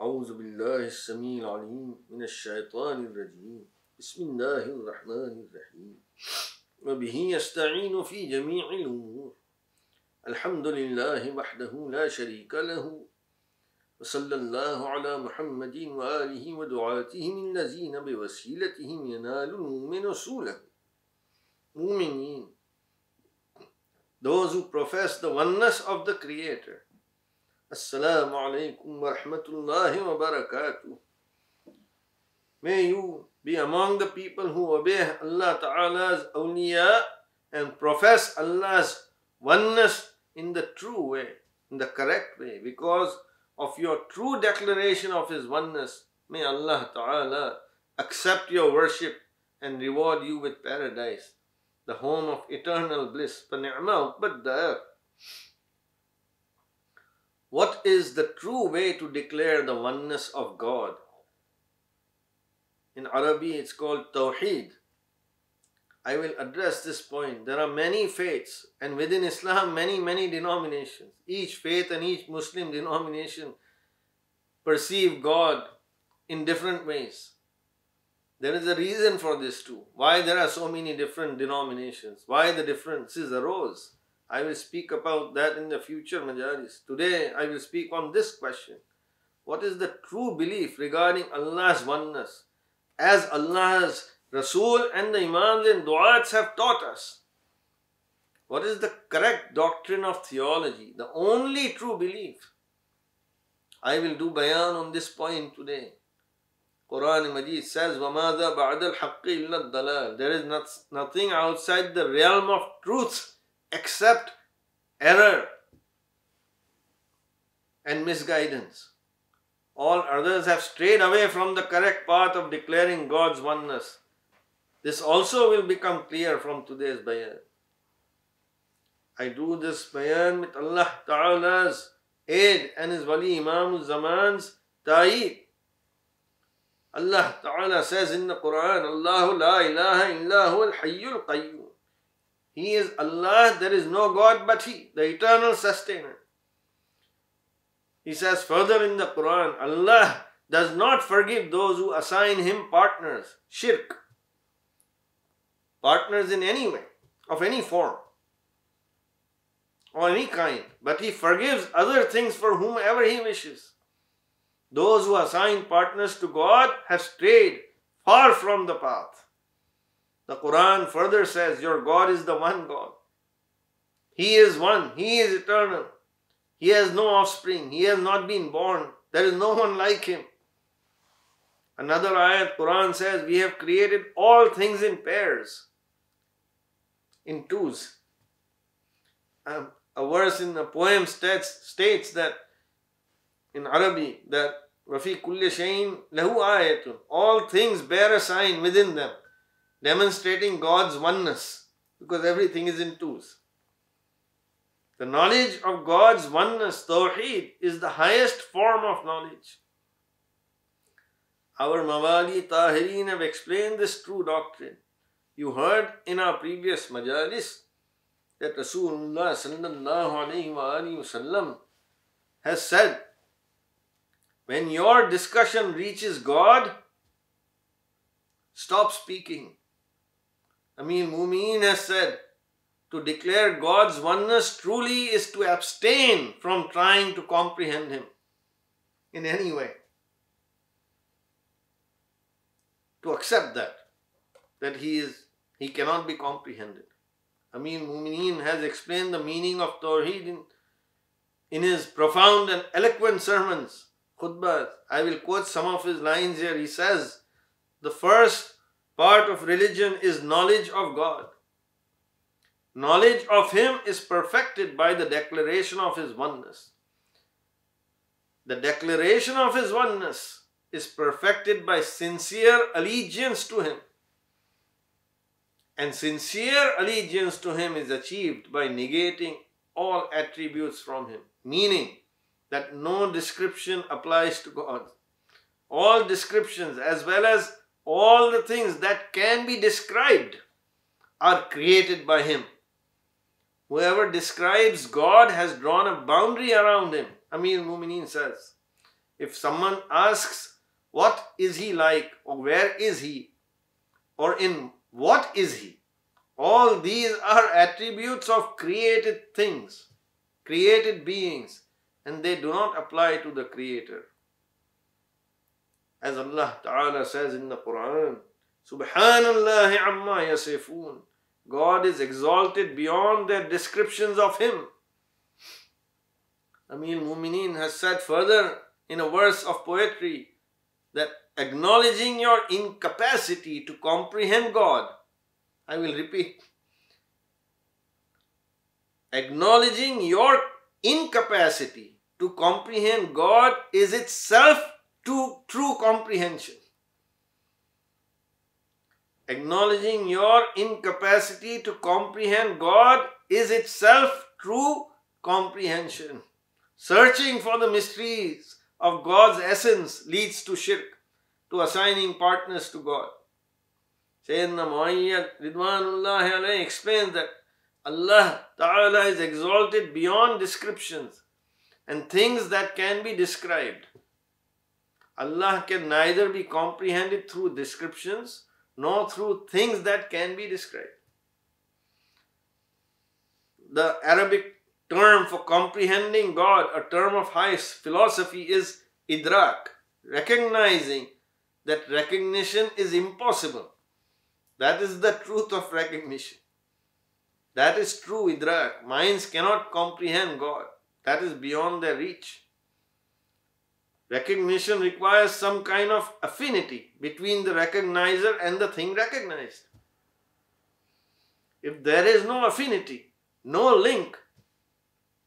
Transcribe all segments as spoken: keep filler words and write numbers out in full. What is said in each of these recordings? أعوذ بالله السميع العليم من الشيطان الرجيم بسم الله الرحمن الرحيم وبه يستعين في جميع الأمور الحمد لله وحده لا شريك له وصلى الله على محمد وآله ودعاته من الذين بوسيلتهم ينال المؤمن رسوله Mumineen, those who profess the oneness of the Creator. Assalamu alaikum wa rahmatullahi wa barakatuh. May you be among the people who obey Allah Ta'ala's awliya and profess Allah's oneness in the true way, in the correct way. Because of your true declaration of His oneness, may Allah Ta'ala accept your worship and reward you with paradise, the home of eternal bliss. What is the true way to declare the oneness of God? In Arabic, it's called Tawhid. I will address this point. There are many faiths, and within Islam, many, many denominations. Each faith and each Muslim denomination perceive God in different ways. There is a reason for this too. Why there are so many different denominations? Why the differences arose? I will speak about that in the future majalis. Today I will speak on this question. What is the true belief regarding Allah's oneness, as Allah's Rasul and the Imams and Du'ats have taught us? What is the correct doctrine of theology, the only true belief? I will do bayan on this point today. Quran Majid says, وَمَاذَا بَعْدَ الْحَقِّ إِلَّا الضَّلَالِ. There is not, nothing outside the realm of truth except error and misguidance. All others have strayed away from the correct path of declaring God's oneness. This also will become clear from today's bayan. I do this bayan with Allah Ta'ala's aid and His wali Imam al-Zaman's ta'eed. Allah Ta'ala says in the Quran, Allahu la ilaha illa huwal hayyul qayyum. He is Allah, there is no God but He, the eternal sustainer. He says further in the Quran, Allah does not forgive those who assign Him partners, shirk, partners in any way, of any form, or any kind, but He forgives other things for whomever He wishes. Those who assign partners to God have strayed far from the path. The Quran further says, your God is the one God. He is one. He is eternal. He has no offspring. He has not been born. There is no one like Him. Another ayat, Quran says, we have created all things in pairs, in twos. Um, a verse in the poem states, states that in Arabic, that Rafi kulli shayin lahu ayatun. All things bear a sign within them, demonstrating God's oneness, because everything is in twos. The knowledge of God's oneness, Tawheed, is the highest form of knowledge. Our Mawlana Tahir have explained this true doctrine. You heard in our previous majalis that Rasulullah sallallahu alayhi wa alayhi wa sallam has said, when your discussion reaches God, stop speaking. Amir al-Mumineen has said, to declare God's oneness truly is to abstain from trying to comprehend Him in any way. To accept that, that He is, He cannot be comprehended. Amir al-Mumineen has explained the meaning of Tawhid in, in his profound and eloquent sermons. Khutbah. I will quote some of his lines here. He says, the first part of religion is knowledge of God. Knowledge of Him is perfected by the declaration of His oneness. The declaration of His oneness is perfected by sincere allegiance to Him. And sincere allegiance to Him is achieved by negating all attributes from Him. Meaning, that no description applies to God. All descriptions, as well as all the things that can be described, are created by Him. Whoever describes God has drawn a boundary around Him, Amir al-Mumineen says. If someone asks, what is he like, or where is he, or in what is he? All these are attributes of created things, created beings, and they do not apply to the Creator. As Allah Ta'ala says in the Quran, Subhanallah amma yasifun. God is exalted beyond their descriptions of Him. Amir al-Mumineen has said further in a verse of poetry that acknowledging your incapacity to comprehend God, I will repeat, acknowledging your incapacity to comprehend God is itself to true comprehension. Acknowledging your incapacity to comprehend God is itself true comprehension. Searching for the mysteries of God's essence leads to shirk, to assigning partners to God. Sayyidina Muayyad Ridwanullahi alayhi explains that Allah Ta'ala is exalted beyond descriptions and things that can be described. Allah can neither be comprehended through descriptions nor through things that can be described. The Arabic term for comprehending God, a term of high philosophy, is idrak, recognizing that recognition is impossible. That is the truth of recognition. That is true idrak. Minds cannot comprehend God. That is beyond their reach. Recognition requires some kind of affinity between the recognizer and the thing recognized. If there is no affinity, no link,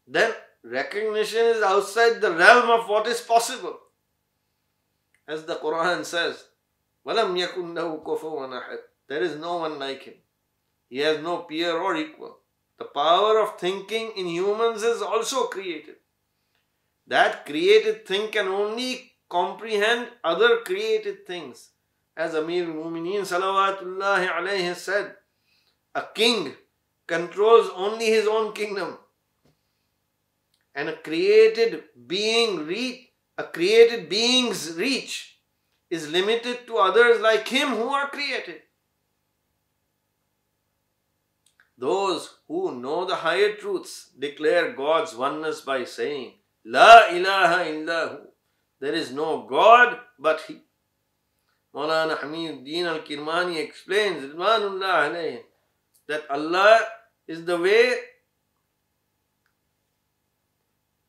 then recognition is outside the realm of what is possible. As the Quran says, وَلَمْ يَكُنْ لَهُ كُفُوًا أَحَدٌ. There is no one like him. He has no peer or equal. The power of thinking in humans is also created. That created thing can only comprehend other created things. As Amir al-Mumineen salawatullahi alayhi said, a king controls only his own kingdom. And a created being reach, a created being's reach is limited to others like him who are created. Those who know the higher truths declare God's oneness by saying, La ilaha illahu. There is no God but He. Maulana Hamiduddin al-Kirmani explains that Allah is the way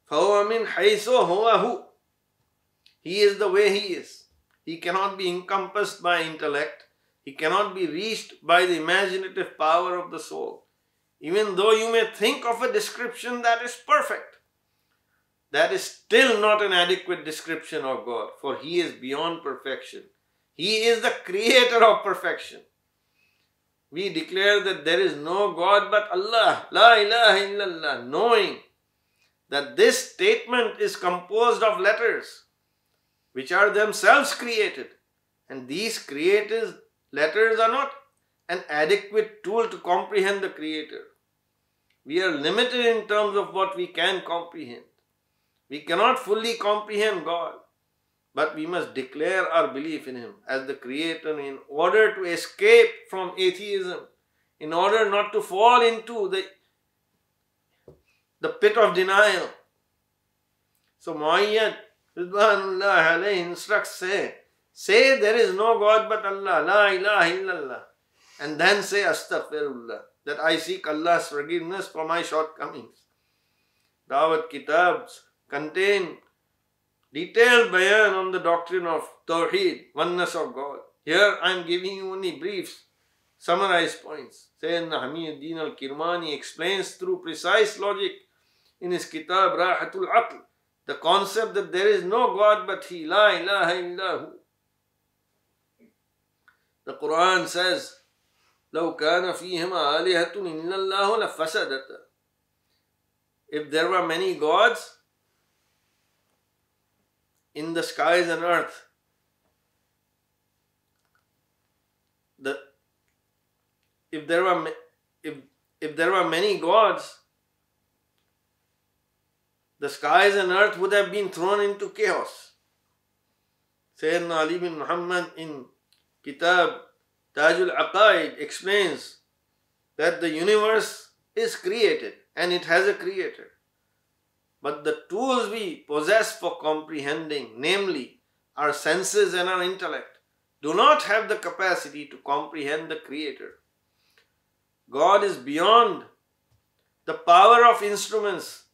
فَهُوَ مِنْ حَيْثُ هُوَ هُوَ. He is the way He is. He cannot be encompassed by intellect. He cannot be reached by the imaginative power of the soul. Even though you may think of a description that is perfect, that is still not an adequate description of God, for He is beyond perfection. He is the creator of perfection. We declare that there is no God but Allah, La ilaha illallah, knowing that this statement is composed of letters which are themselves created, and these created letters are not an adequate tool to comprehend the Creator. We are limited in terms of what we can comprehend. We cannot fully comprehend God, but we must declare our belief in Him as the Creator in order to escape from atheism, in order not to fall into the, the pit of denial. So Muayyad Ridwanullah alayhi instructs, say, say there is no God but Allah, La ilaha illallah, and then say astaghfirullah, that I seek Allah's forgiveness for my shortcomings. Dawat Kitabs contain detailed bayan on the doctrine of Tawhid, oneness of God. Here I am giving you only brief, summarized points. Sayyidina Hamiduddin al-Kirmani explains through precise logic in his kitab Rahatul Aql the concept that there is no God but He, La ilaha illahu. The Quran says, لَوْ كَانَ فِيهِمَا آلِهَةٌ إِلَّا اللَّهُ لَفَسَدَتْ. If there were many gods in the skies and earth, the if there were if if there were many gods, the skies and earth would have been thrown into chaos. Sayyidina Ali bin Muhammad in Kitab Tajul Aqaid explains that the universe is created and it has a creator. But the tools we possess for comprehending, namely our senses and our intellect, do not have the capacity to comprehend the creator. God is beyond the power of instruments,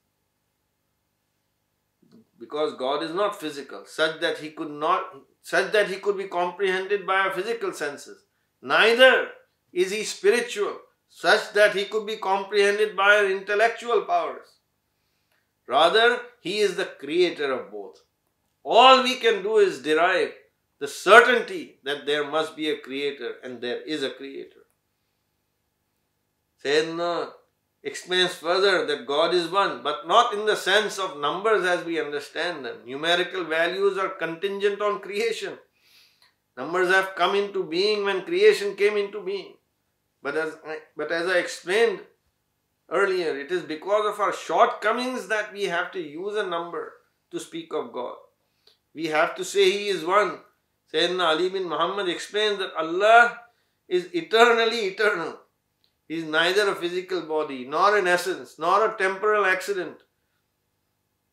because God is not physical, such that he could not, such that he could be comprehended by our physical senses. Neither is he spiritual, such that he could be comprehended by our intellectual powers. Rather, he is the creator of both. All we can do is derive the certainty that there must be a creator, and there is a creator. Sayyidina explains further that God is one, but not in the sense of numbers as we understand them. Numerical values are contingent on creation. Numbers have come into being when creation came into being. But as I, but as I explained earlier, it is because of our shortcomings that we have to use a number to speak of God. We have to say He is one. Sayyidina Ali bin Muhammad explains that Allah is eternally eternal. He is neither a physical body, nor an essence, nor a temporal accident.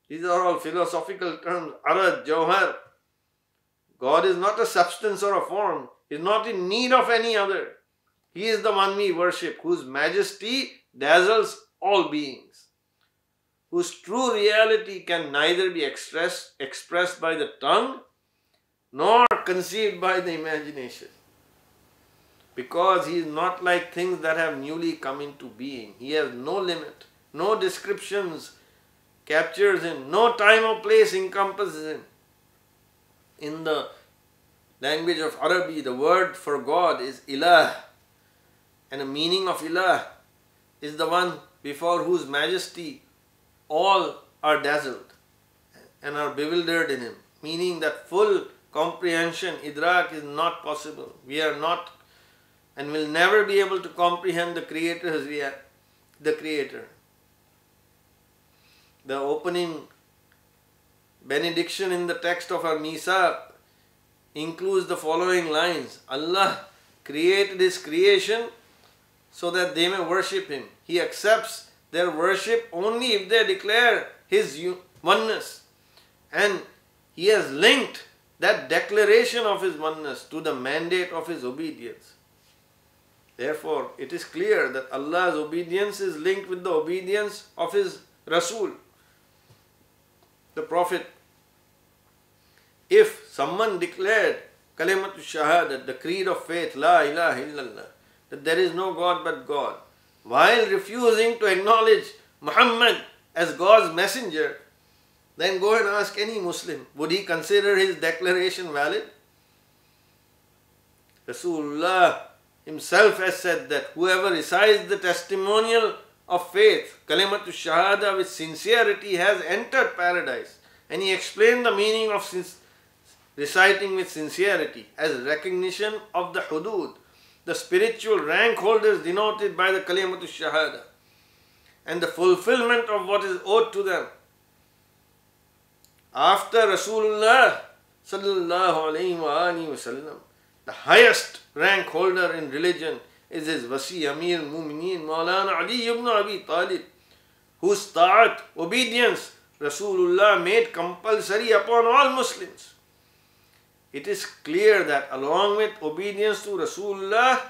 These are all philosophical terms, arad, jawhar. God is not a substance or a form. He is not in need of any other. He is the one we worship, whose majesty dazzles all beings, whose true reality can neither be expressed, expressed by the tongue nor conceived by the imagination, because he is not like things that have newly come into being. He has no limit, no descriptions captures him, no time or place encompasses him. In the language of Arabi, the word for God is ilah, and the meaning of ilah is the one before whose majesty all are dazzled and are bewildered in him, meaning that full comprehension, idrak, is not possible. We are not and will never be able to comprehend the creator as we are the creator. The opening benediction in the text of our Misaq includes the following lines. Allah created His creation so that they may worship Him. He accepts their worship only if they declare His oneness. And He has linked that declaration of His oneness to the mandate of His obedience. Therefore, it is clear that Allah's obedience is linked with the obedience of His Rasul, the Prophet. If someone declared Kalimat al-shahadat, the creed of faith, La ilaha illallah, that there is no God but God, while refusing to acknowledge Muhammad as God's messenger, then go and ask any Muslim, would he consider his declaration valid? Rasulullah himself has said that whoever recites the testimonial of faith, Kalimat al-shahada, with sincerity, has entered paradise. And he explained the meaning of reciting with sincerity as recognition of the hudud, the spiritual rank holders denoted by the Kalimat al-shahada, and the fulfillment of what is owed to them. After Rasulullah sallallahu alayhi wa alihi wa sallam, the highest rank holder in religion is his wasi, Amir al-Mumineen, Maulana Ali ibn Abi Talib, whose ta'at, obedience, Rasulullah made compulsory upon all Muslims. It is clear that along with obedience to Rasulullah,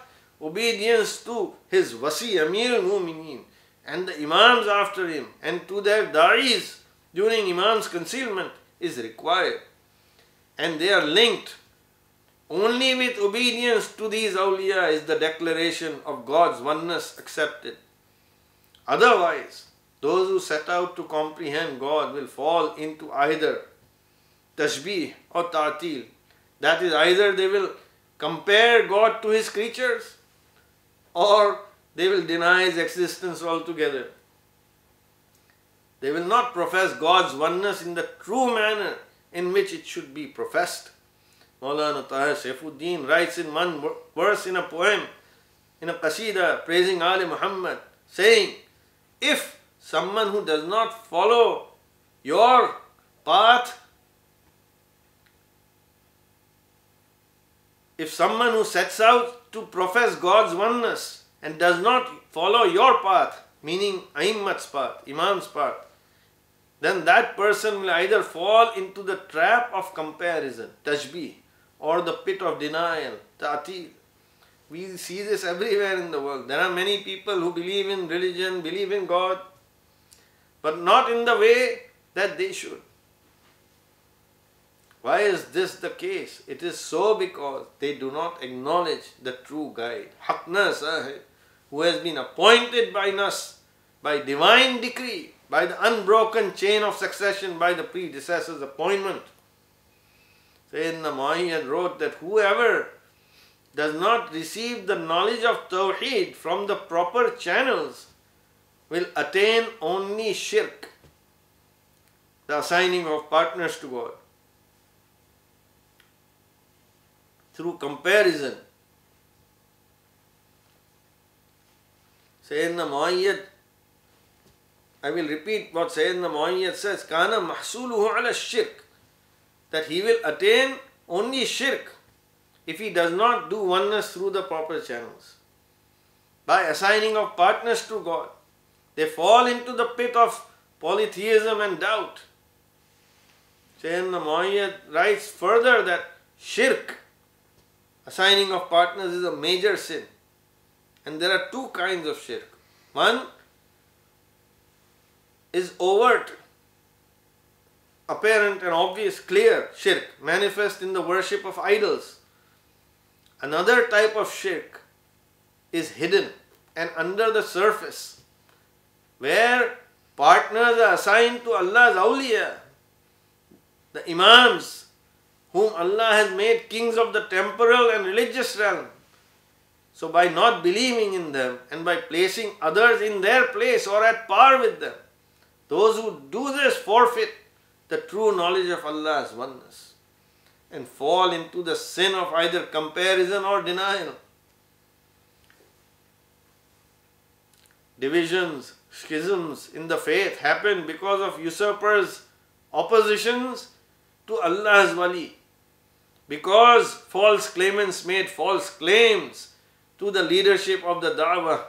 obedience to his wasi, Amir al-Mumineen, and the imams after him, and to their da'is during imam's concealment is required. And they are linked. Only with obedience to these awliya is the declaration of God's oneness accepted. Otherwise, those who set out to comprehend God will fall into either tashbih or ta'til. That is, either they will compare God to His creatures, or they will deny His existence altogether. They will not profess God's oneness in the true manner in which it should be professed. Mawlana Tahir Saifuddin writes in one verse in a poem, in a qasida, praising Ali Muhammad, saying, if someone who does not follow your path If someone who sets out to profess God's oneness and does not follow your path, meaning Aimmat's path, Imam's path, then that person will either fall into the trap of comparison, tajbih, or the pit of denial, ta'til. We see this everywhere in the world. There are many people who believe in religion, believe in God, but not in the way that they should. Why is this the case? It is so because they do not acknowledge the true guide, Haqna Sahib, who has been appointed by us, by divine decree, by the unbroken chain of succession, by the predecessor's appointment. Sayyidina Muayyad wrote that whoever does not receive the knowledge of Tawhid from the proper channels will attain only shirk, the assigning of partners to God, through comparison. Sayyidina Muayyad, I will repeat what Sayyidina Muayyad says, Kana mahsuluhu ala shirk, that he will attain only shirk if he does not do oneness through the proper channels. By assigning of partners to God, they fall into the pit of polytheism and doubt. Sayyidina Muayyad writes further that shirk, assigning of partners, is a major sin. And there are two kinds of shirk. One is overt, apparent and obvious, clear shirk, manifest in the worship of idols. Another type of shirk is hidden and under the surface, where partners are assigned to Allah's awliya, the imams, whom Allah has made kings of the temporal and religious realm. So by not believing in them and by placing others in their place or at par with them, those who do this forfeit the true knowledge of Allah's oneness and fall into the sin of either comparison or denial. Divisions, schisms in the faith happen because of usurpers' oppositions to Allah's wali, because false claimants made false claims to the leadership of the da'wah.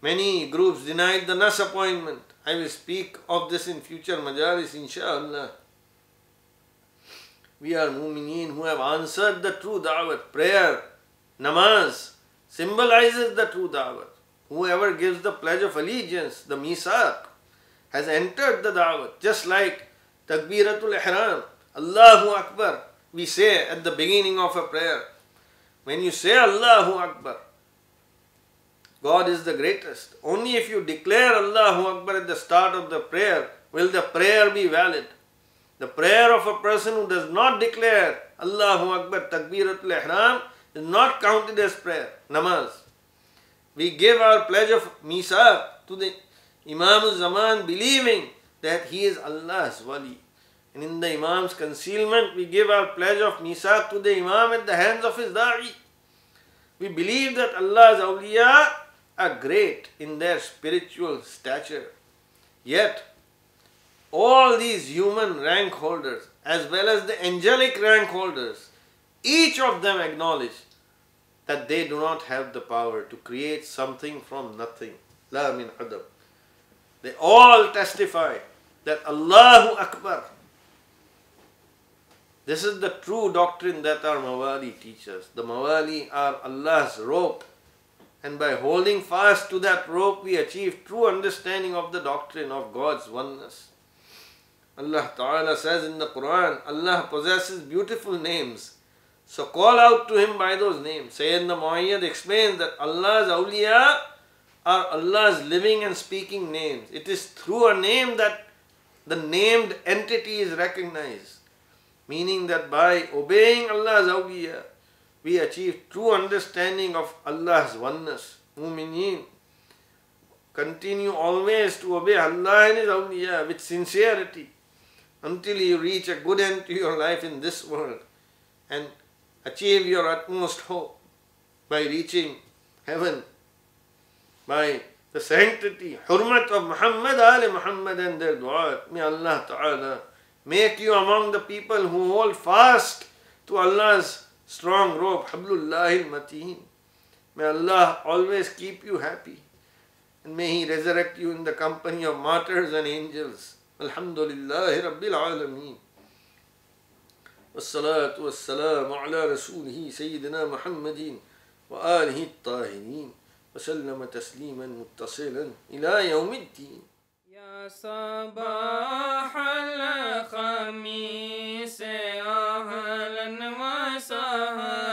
Many groups denied the Nas appointment. I will speak of this in future majalis, insha'Allah. We are mumineen who have answered the true da'wah. Prayer, namaz symbolizes the true da'wah. Whoever gives the pledge of allegiance, the misaq, has entered the da'wah. Just like Takbiratul Ihram, Allahu Akbar, we say at the beginning of a prayer. When you say Allahu Akbar, God is the greatest. Only if you declare Allahu Akbar at the start of the prayer will the prayer be valid. The prayer of a person who does not declare Allahu Akbar, Takbiratul Ihram, is not counted as prayer, namaz. We give our pledge of misaq to the Imam al-Zaman, believing that he is Allah's wali. And in the Imam's concealment, we give our pledge of misaq to the Imam at the hands of his da'i. We believe that Allah's awliya are great in their spiritual stature. Yet, all these human rank holders, as well as the angelic rank holders, each of them acknowledge that they do not have the power to create something from nothing. La min adab. They all testify that Allahu Akbar. This is the true doctrine that our Mawali teaches. The Mawali are Allah's rope, and by holding fast to that rope we achieve true understanding of the doctrine of God's oneness. Allah Ta'ala says in the Quran, Allah possesses beautiful names, so call out to Him by those names. Sayyidina Muayyad explains that Allah's awliya are Allah's living and speaking names. It is through a name that the named entity is recognized. Meaning that by obeying Allah's awliya, we achieve true understanding of Allah's oneness. Mumineen, continue always to obey Allah and His awliya with sincerity until you reach a good end to your life in this world and achieve your utmost hope by reaching heaven, by the sanctity, hurmat of Muhammad, Ali Muhammad and their dua. May Allah Ta'ala make you among the people who hold fast to Allah's strong rope, hablullah al-mateen. May Allah always keep you happy, and may He resurrect you in the company of martyrs and angels. Alhamdulillahi Rabbil Alameen. Wassalatu wassalamu ala Rasulihi Sayyidina Muhammadin wa alihi al-Tahirin wa sallama tasliman muttasilan ila yawmiddin. Ya sabah al-khamis ahlan wa sahlan